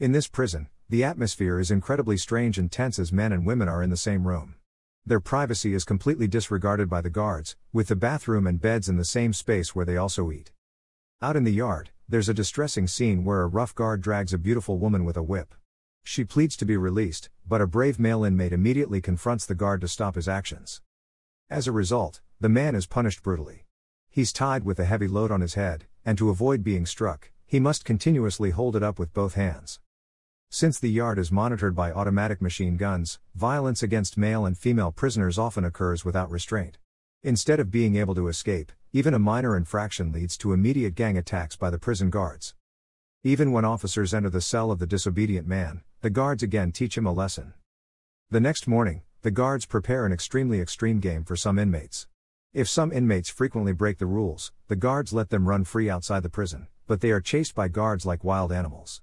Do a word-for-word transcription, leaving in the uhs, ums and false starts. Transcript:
In this prison, the atmosphere is incredibly strange and tense as men and women are in the same room. Their privacy is completely disregarded by the guards, with the bathroom and beds in the same space where they also eat. Out in the yard, there's a distressing scene where a rough guard drags a beautiful woman with a whip. She pleads to be released, but a brave male inmate immediately confronts the guard to stop his actions. As a result, the man is punished brutally. He's tied with a heavy load on his head, and to avoid being struck, he must continuously hold it up with both hands. Since the yard is monitored by automatic machine guns, violence against male and female prisoners often occurs without restraint. Instead of being able to escape, even a minor infraction leads to immediate gang attacks by the prison guards. Even when officers enter the cell of the disobedient man, the guards again teach him a lesson. The next morning, the guards prepare an extremely extreme game for some inmates. If some inmates frequently break the rules, the guards let them run free outside the prison, but they are chased by guards like wild animals.